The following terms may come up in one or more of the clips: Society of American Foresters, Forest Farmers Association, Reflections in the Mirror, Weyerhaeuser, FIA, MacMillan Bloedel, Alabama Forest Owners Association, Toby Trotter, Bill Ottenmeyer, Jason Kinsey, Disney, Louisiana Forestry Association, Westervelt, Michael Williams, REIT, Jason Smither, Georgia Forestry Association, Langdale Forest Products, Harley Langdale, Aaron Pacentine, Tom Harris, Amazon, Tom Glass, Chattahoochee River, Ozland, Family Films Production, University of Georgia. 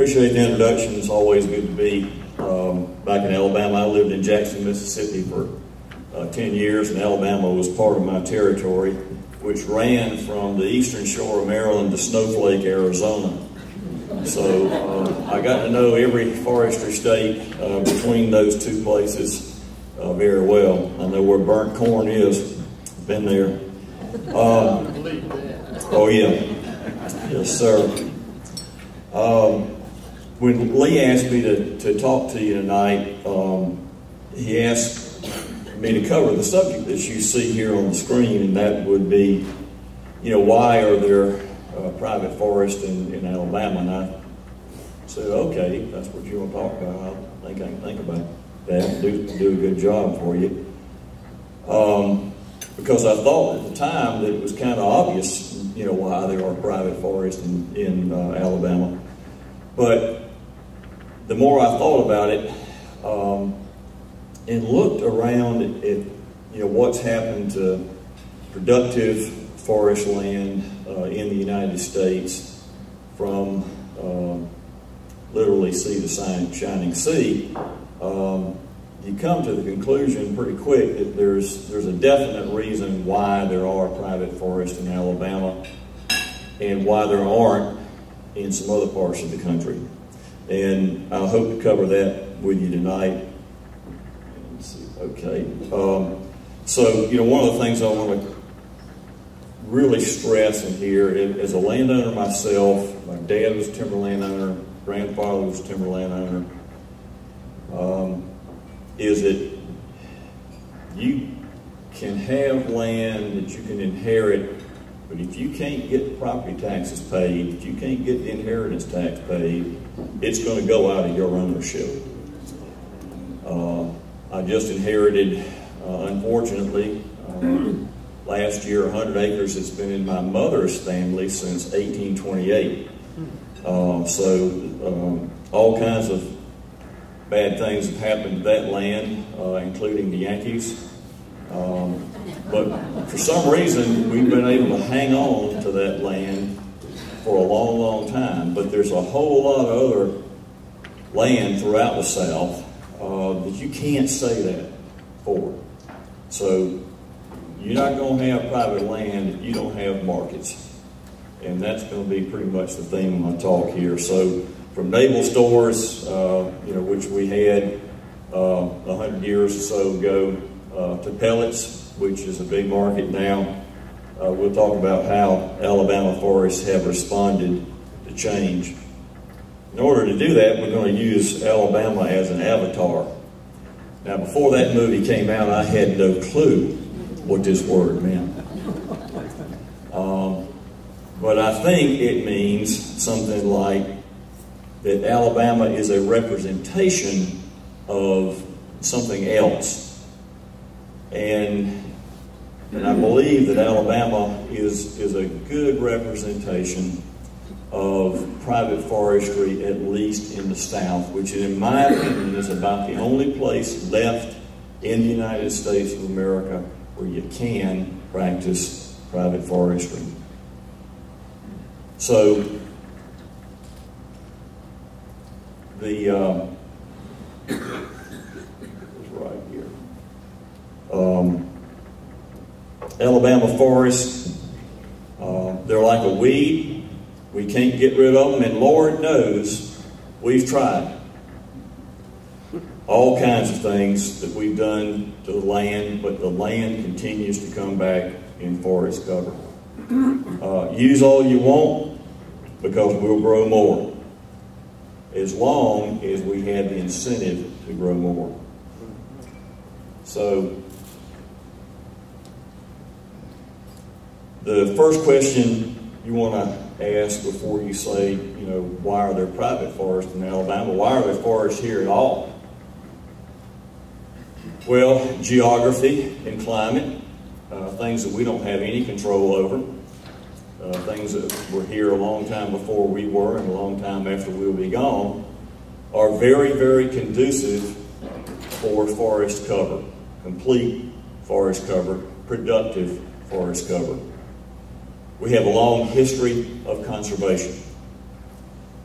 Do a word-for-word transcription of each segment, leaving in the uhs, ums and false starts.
Appreciate the introduction. It's always good to be um, back in Alabama. I lived in Jackson, Mississippi for uh, ten years, and Alabama was part of my territory, which ran from the eastern shore of Maryland to Snowflake, Arizona. So uh, I got to know every forestry state uh, between those two places uh, very well. I know where burnt corn is. Been there. Um, oh yeah, yes sir. Um, when Lee asked me to, to talk to you tonight, um, he asked me to cover the subject that you see here on the screen, and that would be, you know, why are there uh, private forests in, in Alabama? And I said, okay, if that's what you want to talk about, I think I can think about that and do, do a good job for you. Um, because I thought at the time that it was kind of obvious, you know, why there are private forests in, in uh, Alabama. But the more I thought about it um, and looked around at, at, you know, what's happened to productive forest land uh, in the United States from um, literally sea to shining sea, um, you come to the conclusion pretty quick that there's there's a definite reason why there are private forests in Alabama and why there aren't in some other parts of the country. And I hope to cover that with you tonight. Okay. Um, so, you know, one of the things I want to really stress in here, as a landowner myself, my dad was a timber landowner, grandfather was a timber landowner, um, is that you can have land that you can inherit, but if you can't get property taxes paid, if you can't get the inheritance tax paid, it's going to go out of your ownership. Uh, I just inherited, uh, unfortunately, um, last year, one hundred acres that's been in my mother's family since eighteen twenty-eight. Uh, so um, all kinds of bad things have happened to that land, uh, including the Yankees. Um, but for some reason, we've been able to hang on to that land for a long, long time. But there's a whole lot of other land throughout the South uh, that you can't say that for. So you're not going to have private land if you don't have markets. And that's going to be pretty much the theme of my talk here. So, from naval stores, uh, you know, which we had uh, one hundred years or so ago, uh, to pellets, which is a big market now. Uh, we'll talk about how Alabama forests have responded to change. In order to do that, we're going to use Alabama as an avatar. Now, before that movie came out, I had no clue what this word meant. Um, but I think it means something like that Alabama is a representation of something else. And, and I believe that Alabama is, is a good representation of private forestry, at least in the South, which in my opinion is about the only place left in the United States of America where you can practice private forestry. So, The, um, right here. Um, Alabama forests, uh, they're like a weed. We can't get rid of them, and Lord knows we've tried all kinds of things that we've done to the land, but the land continues to come back in forest cover. Uh, use all you want, because we'll grow more, as long as we had the incentive to grow more. So, the first question you want to ask before you say, you know, why are there private forests in Alabama? Why are there forests here at all? Well, geography and climate, uh, things that we don't have any control over. Uh, things that were here a long time before we were and a long time after we'll be gone, are very, very conducive for forest cover, complete forest cover, productive forest cover. We have a long history of conservation.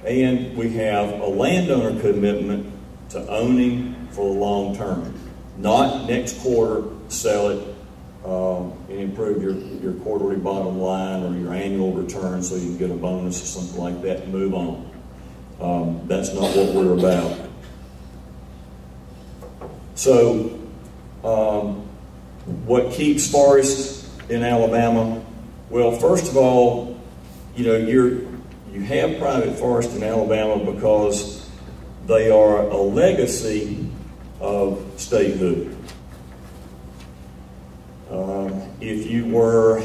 and we have a landowner commitment to owning for the long term, not next quarter sell it um, and improve your, your quarterly bottom line or your annual return so you can get a bonus or something like that and move on. Um, that's not what we're about. So um, what keeps forests in Alabama? Well, first of all, you know, you're, you have private forests in Alabama because they are a legacy of statehood. Uh, if you were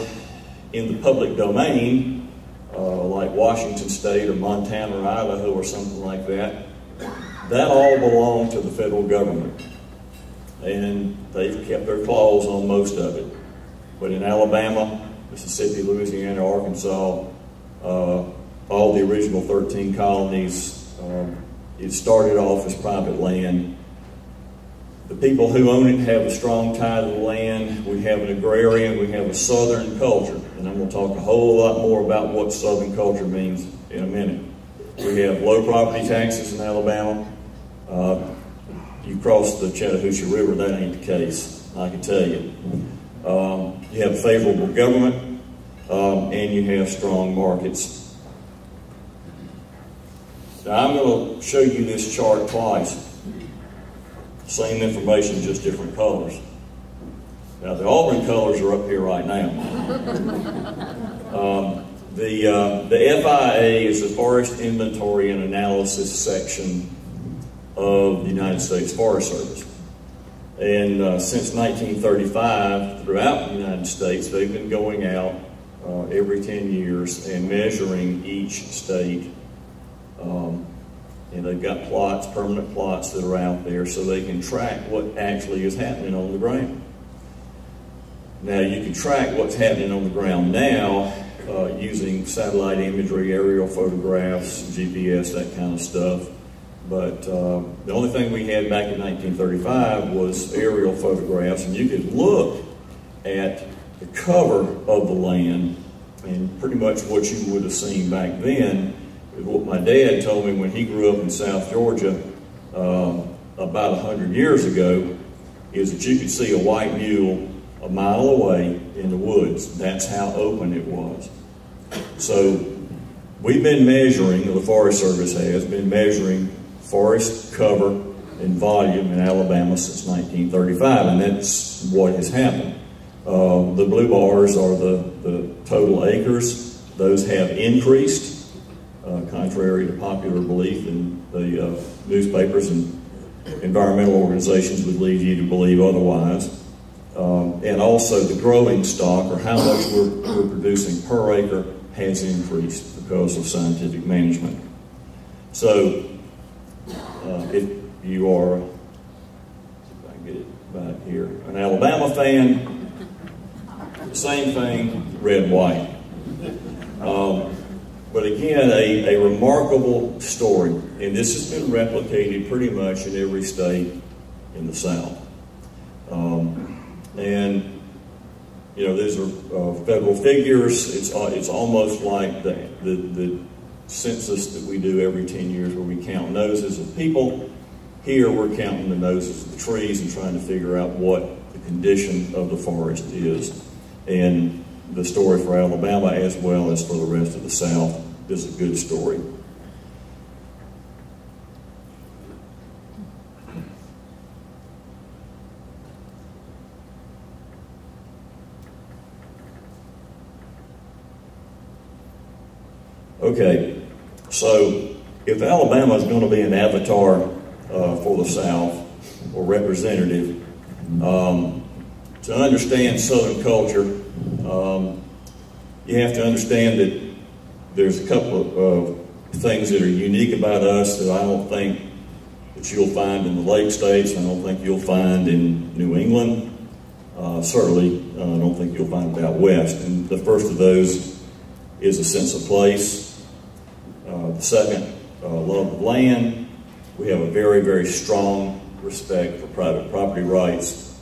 in the public domain, uh, like Washington State or Montana or Idaho or something like that, that all belonged to the federal government. And they've kept their claws on most of it. But in Alabama, Mississippi, Louisiana, Arkansas, uh, all the original thirteen colonies, um, it started off as private land. The people who own it have a strong tie to the land. We have an agrarian, we have a Southern culture. And I'm gonna talk a whole lot more about what Southern culture means in a minute. We have low property taxes in Alabama. Uh, You cross the Chattahoochee River, that ain't the case, I can tell you. Um, you have favorable government, um, and you have strong markets. Now I'm going to show you this chart twice. Same information, just different colors. Now the Auburn colors are up here right now. um, the, uh, the F I A is the Forest Inventory and Analysis section of the United States Forest Service. And uh, since nineteen thirty-five, throughout the United States, they've been going out uh, every ten years and measuring each state. Um, and they've got plots, permanent plots that are out there so they can track what actually is happening on the ground. Now you can track what's happening on the ground now uh, using satellite imagery, aerial photographs, G P S, that kind of stuff. But uh, the only thing we had back in nineteen thirty-five was aerial photographs, and you could look at the cover of the land and pretty much what you would have seen back then is what my dad told me when he grew up in South Georgia uh, about one hundred years ago, is that you could see a white mule a mile away in the woods. That's how open it was. So we've been measuring, the Forest Service has been measuring forest cover and volume in Alabama since nineteen thirty-five, and that's what has happened. Uh, the blue bars are the, the total acres. Those have increased, uh, contrary to popular belief in the uh, newspapers and environmental organizations would lead you to believe otherwise. Um, and also the growing stock, or how much we're, we're producing per acre, has increased because of scientific management. So, Uh, if you are, if I can get it back here, an Alabama fan, same thing, red, white. Um, but again, a, a remarkable story, and this has been replicated pretty much in every state in the South. Um, and, you know, these are uh, federal figures. It's, uh, it's almost like the, the, the census that we do every ten years where we count noses of people. Here we're counting the noses of the trees and trying to figure out what the condition of the forest is. And the story for Alabama as well as for the rest of the South is a good story. Okay. So if Alabama is going to be an avatar uh, for the South or representative, um, to understand Southern culture, um, you have to understand that there's a couple of uh, things that are unique about us that I don't think that you'll find in the Lake States. I don't think you'll find in New England. Uh, certainly, uh, I don't think you'll find it out west. And the first of those is a sense of place. Second, uh, love of land. We have a very, very strong respect for private property rights.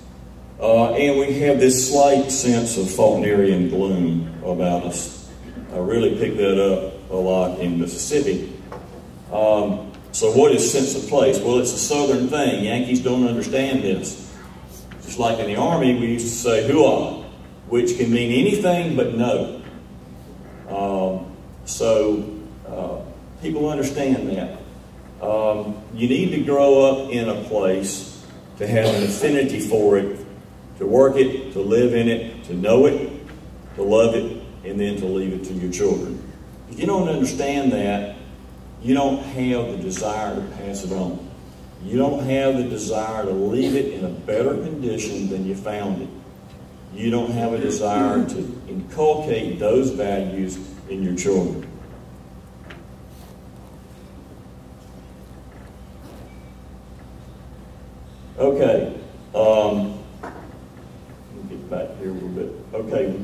Uh, and we have this slight sense of Faulknerian gloom about us. I really picked that up a lot in Mississippi Um, so what is sense of place? Well, it's a Southern thing. Yankees don't understand this. Just like in the Army, we used to say hooah, which can mean anything but no. Um, so uh, people understand that. Um, you need to grow up in a place to have an affinity for it, to work it, to live in it, to know it, to love it, and then to leave it to your children. If you don't understand that, you don't have the desire to pass it on. You don't have the desire to leave it in a better condition than you found it. You don't have a desire to inculcate those values in your children. Okay, um, let me get back here a little bit. Okay, a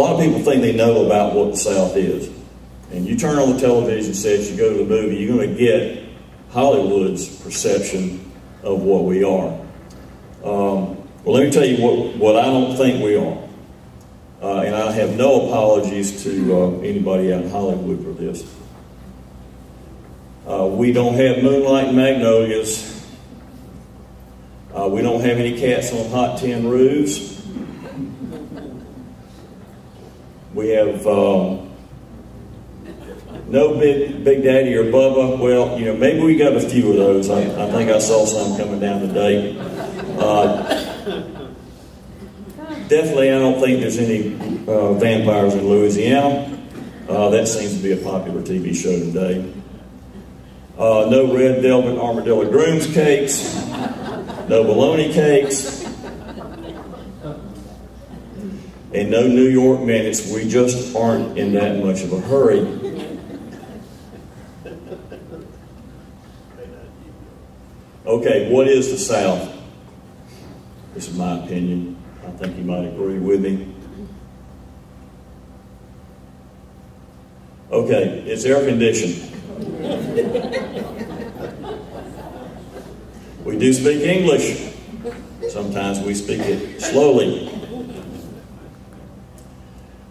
lot of people think they know about what the South is. And you turn on the television set, you go to the movie, you're going to get Hollywood's perception of what we are. Um, well, let me tell you what, what I don't think we are. Uh, and I have no apologies to uh, anybody out in Hollywood for this. Uh, we don't have moonlight magnolias. Uh, we don't have any cats on hot tin roofs. We have um, no big Big Daddy or Bubba. Well, you know, maybe we got a few of those. I, I think I saw some coming down today. Uh, definitely, I don't think there's any uh, vampires in Louisiana. Uh, that seems to be a popular T V show today. Uh, no red velvet armadillo groom's cakes. No bologna cakes, and no New York minutes. We just aren't in that much of a hurry. Okay, what is the South? This is my opinion. I think you might agree with me. Okay, it's air conditioned. We do speak English. Sometimes we speak it slowly.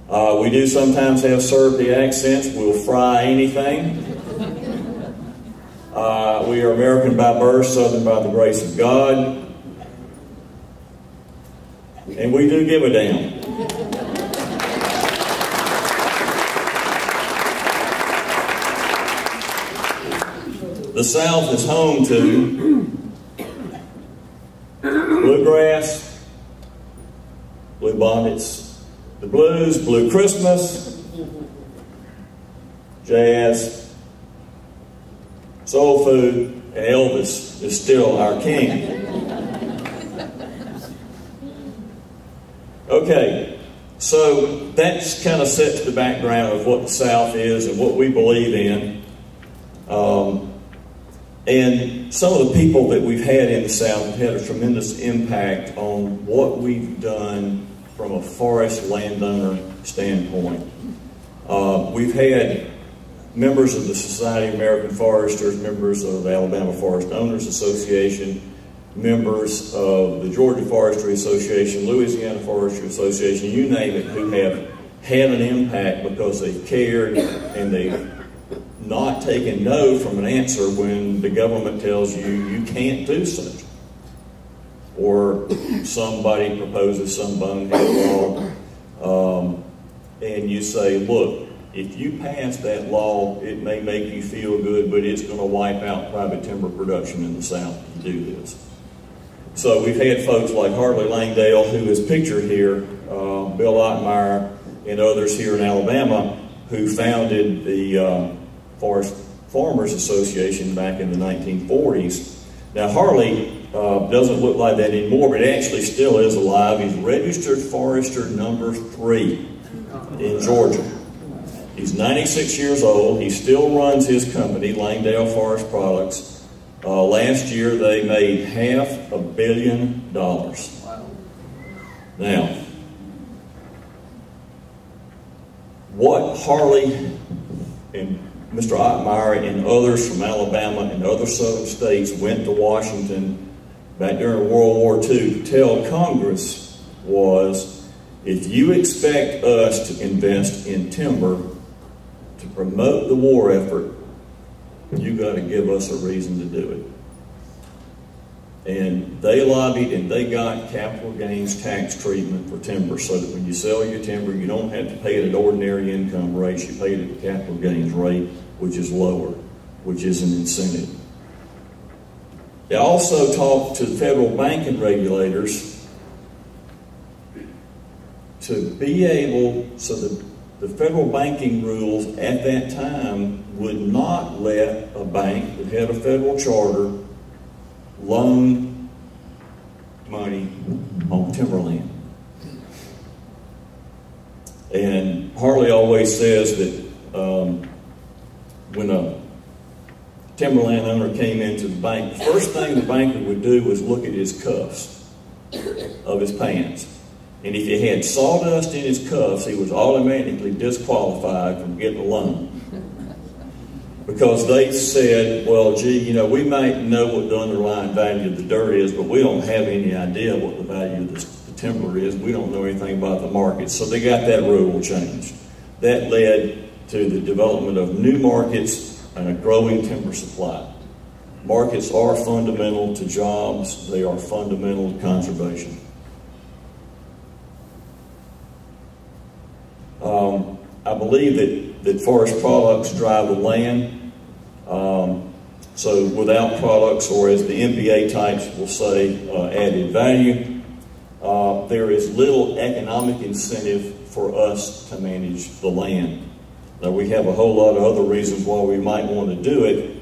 Uh, we do sometimes have syrupy accents. We'll fry anything. Uh, we are American by birth, Southern by the grace of God. And we do give a damn. The South is home to bluegrass, blue bonnets, the blues, blue Christmas, jazz, soul food, and Elvis is still our king. Okay, so that's kind of sets the background of what the South is and what we believe in. Um, And some of the people that we've had in the South have had a tremendous impact on what we've done from a forest landowner standpoint. Uh, we've had members of the Society of American Foresters, members of the Alabama Forest Owners Association, members of the Georgia Forestry Association, Louisiana Forestry Association, you name it, who have had an impact because they've cared and they've not taking no from an answer when the government tells you you can't do such, or somebody proposes some bonehead law, um, and you say, look, if you pass that law, it may make you feel good, but it's going to wipe out private timber production in the South if you do this. So we've had folks like Harley Langdale, who is pictured here, uh, Bill Ottenmeyer, and others here in Alabama, who founded the uh, Forest Farmers Association back in the nineteen forties. Now, Harley uh, doesn't look like that anymore, but actually still is alive. He's registered forester number three in Georgia. He's ninety-six years old. He still runs his company, Langdale Forest Products. Uh, last year, they made half a billion dollars. Now, what Harley and Mister Ottenmeyer and others from Alabama and other southern states went to Washington back during World War Two to tell Congress was, if you expect us to invest in timber to promote the war effort, you got to give us a reason to do it. And they lobbied and they got capital gains tax treatment for timber, so that when you sell your timber, you don't have to pay it at ordinary income rates, you pay it at the capital gains rate, which is lower, which is an incentive. They also talked to federal banking regulators to be able, so that the federal banking rules at that time would not let a bank that had a federal charter loan money on timberland. And Harley always says that um, when a timberland owner came into the bank, the first thing the banker would do was look at his cuffs of his pants. And if he had sawdust in his cuffs, he was automatically disqualified from getting a loan. Because they said, well, gee, you know, we might know what the underlying value of the dirt is, but we don't have any idea what the value of the, the timber is. We don't know anything about the market. So they got that rule changed. That led to the development of new markets and a growing timber supply. Markets are fundamental to jobs, they are fundamental to conservation. Um, I believe that, that forest products drive the land. Um, so without products, or as the M B A types will say, uh, added value, uh, there is little economic incentive for us to manage the land. Now, we have a whole lot of other reasons why we might want to do it,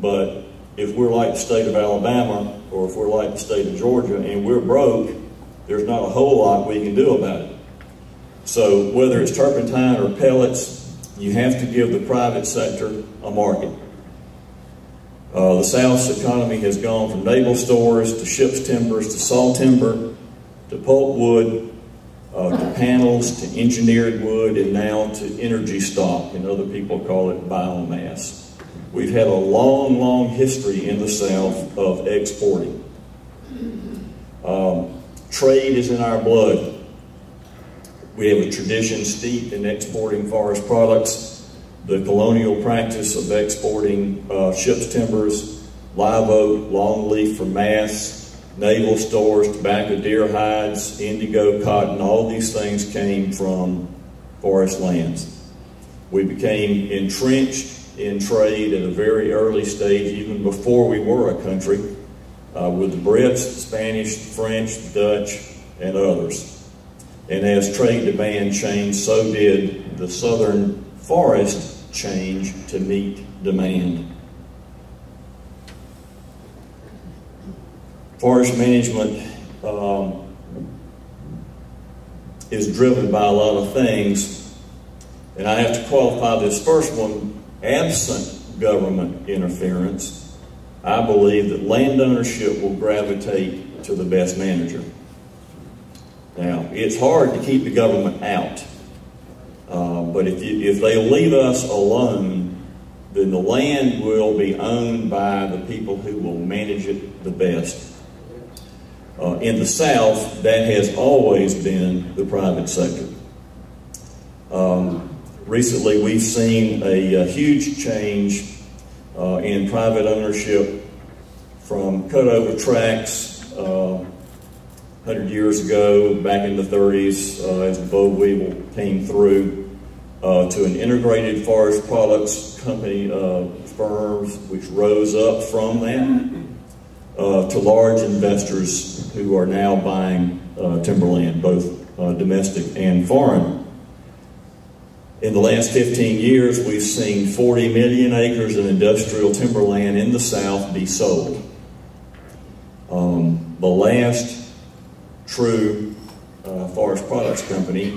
but if we're like the state of Alabama, or if we're like the state of Georgia, and we're broke, there's not a whole lot we can do about it. So whether it's turpentine or pellets, you have to give the private sector a market. Uh, the South's economy has gone from naval stores to ship's timbers to saw timber to pulpwood, Uh, to panels, to engineered wood, and now to energy stock, and other people call it biomass. We've had a long, long history in the South of exporting. Um, trade is in our blood. We have a tradition steeped in exporting forest products, the colonial practice of exporting uh, ship's timbers, live oak, longleaf for mass, naval stores, tobacco, deer hides, indigo, cotton, all these things came from forest lands. We became entrenched in trade at a very early stage, even before we were a country, uh, with the Brits, the Spanish, the French, the Dutch, and others. And as trade demand changed, so did the southern forest change to meet demand. Forest management um, is driven by a lot of things, and I have to qualify this first one. Absent government interference, I believe that land ownership will gravitate to the best manager. Now, it's hard to keep the government out, uh, but if, you, if they leave us alone, then the land will be owned by the people who will manage it the best. Uh, in the South, that has always been the private sector. Um, recently, we've seen a, a huge change uh, in private ownership from cutover tracts uh, one hundred years ago, back in the thirties, uh, as the boll weevil came through, uh, to an integrated forest products company uh, firms, which rose up from that. Uh, to large investors who are now buying uh, timberland, both uh, domestic and foreign. In the last fifteen years, we've seen forty million acres of industrial timberland in the South be sold. Um, the last true uh, forest products company,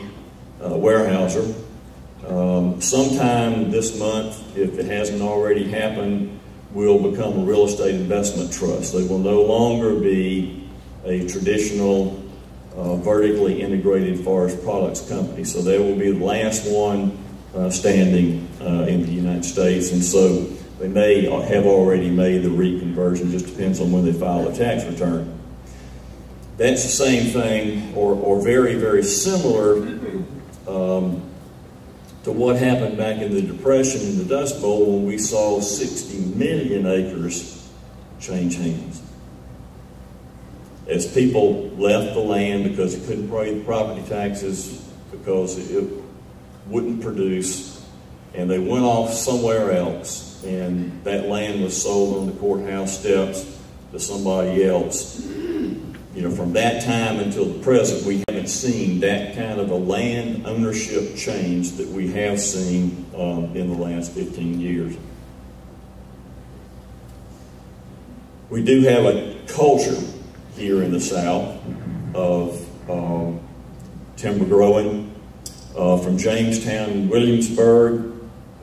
uh, Weyerhaeuser, um, sometime this month, if it hasn't already happened, will become a real estate investment trust. They will no longer be a traditional uh, vertically integrated forest products company. So they will be the last one uh, standing uh, in the United States. And so they may have already made the REIT conversion, just depends on when they file a tax return. That's the same thing, or, or very, very similar um, to what happened back in the Depression in the Dust Bowl when we saw sixty million acres change hands. As people left the land because they couldn't pay the property taxes, because it wouldn't produce, and they went off somewhere else, and that land was sold on the courthouse steps to somebody else. You know, from that time until the present, we haven't seen that kind of a land ownership change that we have seen um, in the last fifteen years. We do have a culture here in the South of um, timber growing. Uh, from Jamestown and Williamsburg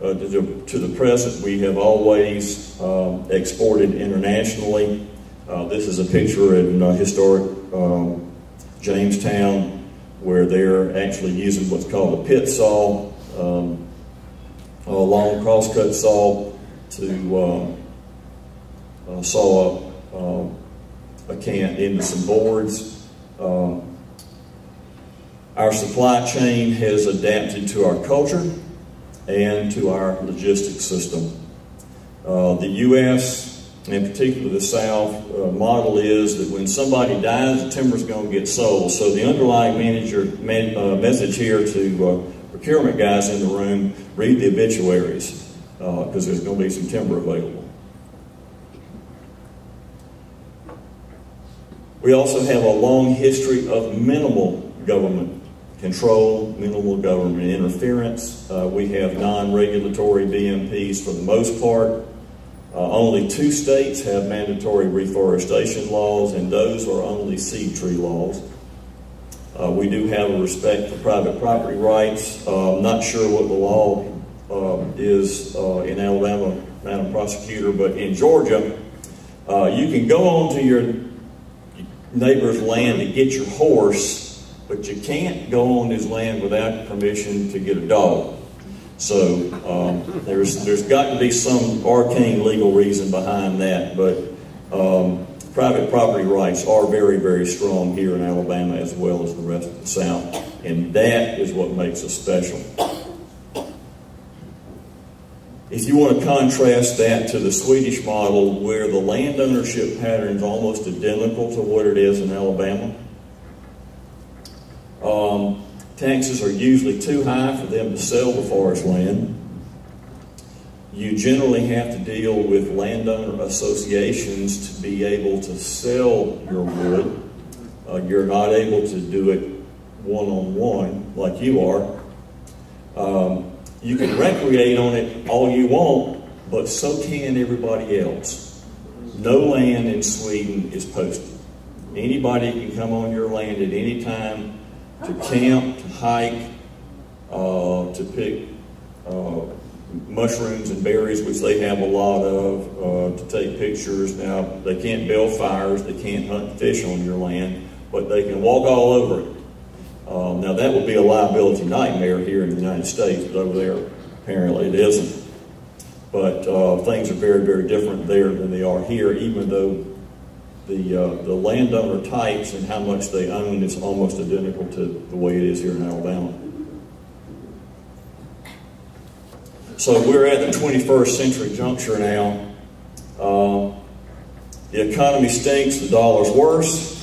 uh, to, the, to the present, we have always uh, exported internationally. Uh, this is a picture in uh, historic um, Jamestown where they're actually using what's called a pit saw, um, a long crosscut saw, to um, uh, saw up um, a can into some boards. Um, Our supply chain has adapted to our culture and to our logistics system. Uh, the U S, and particularly the South, uh, model is that when somebody dies, the timber's going to get sold. So the underlying manager, man, uh, message here to uh, procurement guys in the room, read the obituaries, because uh, there's going to be some timber available. We also have a long history of minimal government control, minimal government interference. Uh, we have non-regulatory D M Ps for the most part. Uh, only two states have mandatory reforestation laws, and those are only seed tree laws. Uh, we do have a respect for private property rights. Uh, I'm not sure what the law uh, is uh, in Alabama, Madam Prosecutor, but in Georgia, uh, you can go onto your neighbor's land to get your horse, but you can't go on his land without permission to get a dog. So um, there's, there's got to be some arcane legal reason behind that, but um, private property rights are very, very strong here in Alabama as well as the rest of the South, and that is what makes us special. If you want to contrast that to the Swedish model, where the land ownership pattern is almost identical to what it is in Alabama, Um, taxes are usually too high for them to sell the forest land. You generally have to deal with landowner associations to be able to sell your wood. Uh, you're not able to do it one-on-one like you are. Um, you can recreate on it all you want, but so can everybody else. No land in Sweden is posted. Anybody can come on your land at any time, to camp, to hike, uh, to pick uh, mushrooms and berries, which they have a lot of, uh, to take pictures. Now, they can't build fires, they can't hunt fish on your land, but they can walk all over it. Uh, now, that would be a liability nightmare here in the United States, but over there, apparently it isn't. But uh, things are very, very different there than they are here, even though The, uh, the landowner types and how much they own is almost identical to the way it is here in Alabama. So we're at the twenty-first century juncture now. Uh, the economy stinks, the dollar's worse.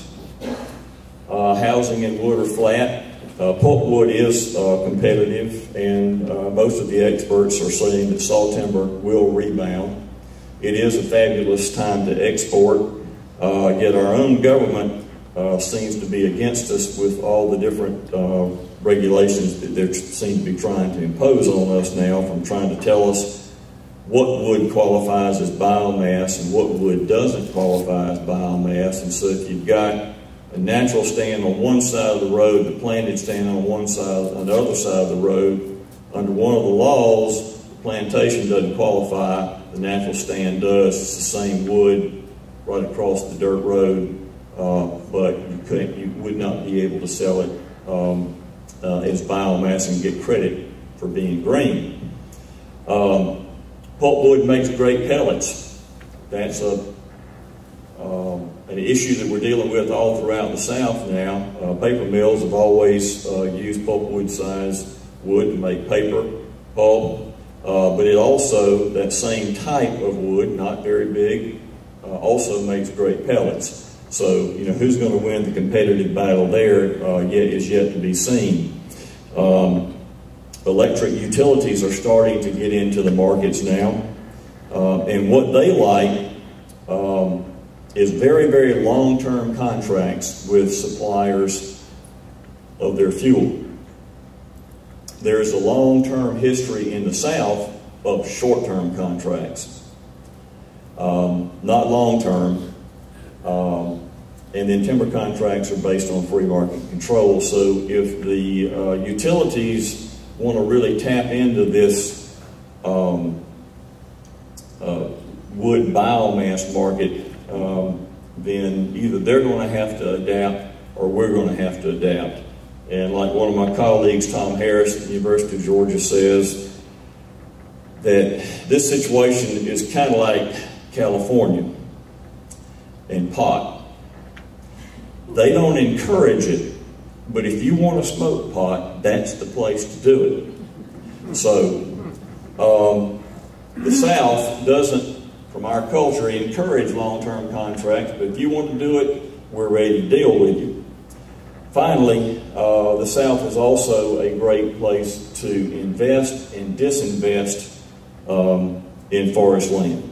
Uh, housing and wood are flat. Uh, pulpwood is uh, competitive, and uh, most of the experts are saying that saw timber will rebound. It is a fabulous time to export. Uh, yet our own government uh, seems to be against us with all the different uh, regulations that they seem to be trying to impose on us now, from trying to tell us what wood qualifies as biomass and what wood doesn't qualify as biomass. And so if you've got a natural stand on one side of the road, the planted stand on one side, on the other side of the road, under one of the laws, the plantation doesn't qualify, the natural stand does. It's the same wood right across the dirt road, uh, but you couldn't, you would not be able to sell it um, uh, as biomass and get credit for being green. Um, pulpwood makes great pellets. That's a um, an issue that we're dealing with all throughout the South now. Uh, paper mills have always uh, used pulpwood-sized wood to make paper. bulb, uh, but it also, that same type of wood, not very big, uh, also makes great pellets. So, you know, who's going to win the competitive battle there uh, yet is yet to be seen. Um, electric utilities are starting to get into the markets now, uh, and what they like um, is very, very long-term contracts with suppliers of their fuel. There's a long-term history in the South of short-term contracts, um, not long-term, um, and then timber contracts are based on free market control. So if the uh, utilities want to really tap into this um, uh, wood biomass market, um, then either they're going to have to adapt or we're going to have to adapt. And like one of my colleagues, Tom Harris at the University of Georgia, says, that this situation is kind of like California and pot. They don't encourage it, but if you want to smoke pot, that's the place to do it. So um, the South doesn't, from our culture, encourage long-term contracts, but if you want to do it, we're ready to deal with you. Finally, uh, the South is also a great place to invest and disinvest um, in forest land.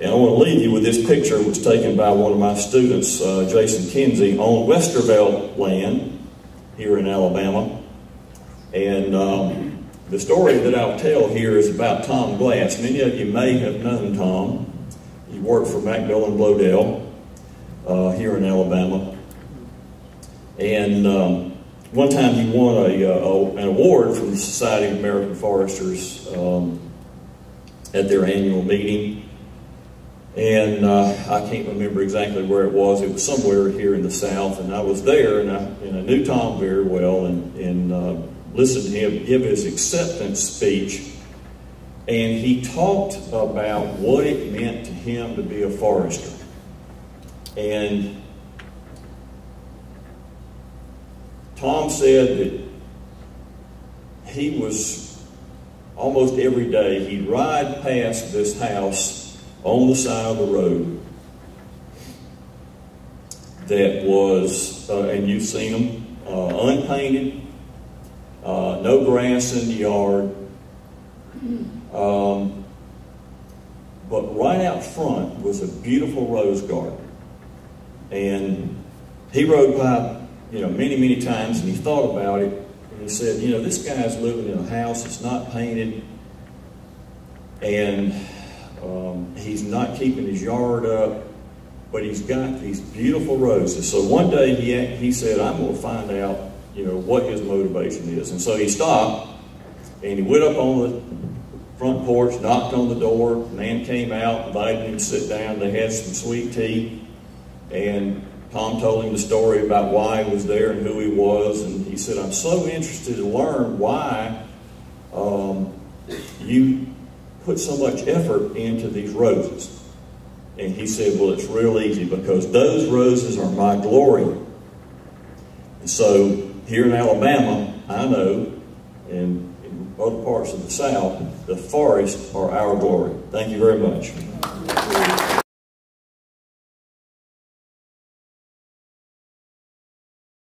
And I want to leave you with this picture. It was taken by one of my students, uh, Jason Kinsey, on Westervelt land here in Alabama. And um, the story that I'll tell here is about Tom Glass. Many of you may have known Tom. He worked for MacMillan Bloedel uh, here in Alabama. And um, one time he won a, a, an award from the Society of American Foresters um, at their annual meeting. And uh, I can't remember exactly where it was. It was somewhere here in the South. And I was there, and I, and I knew Tom very well, and, and uh, listened to him give his acceptance speech. And he talked about what it meant to him to be a forester. And Tom said that he was, almost every day, he'd ride past this house on the side of the road that was, uh, and you've seen them, uh, unpainted, uh, no grass in the yard. Um, but right out front was a beautiful rose garden. And he rode by, you know, many, many times, and he thought about it, and he said, you know, this guy's living in a house that's not painted, and um, he's not keeping his yard up, but he's got these beautiful roses. So one day he, he said, I'm going to find out, you know, what his motivation is. And so he stopped, and he went up on the front porch, knocked on the door, man came out, invited him to sit down, they had some sweet tea, and Tom told him the story about why he was there and who he was, and he said, I'm so interested to learn why um, you put so much effort into these roses. And he said, well, it's real easy, because those roses are my glory. And so here in Alabama, I know, and in other parts of the South, the forests are our glory. Thank you very much.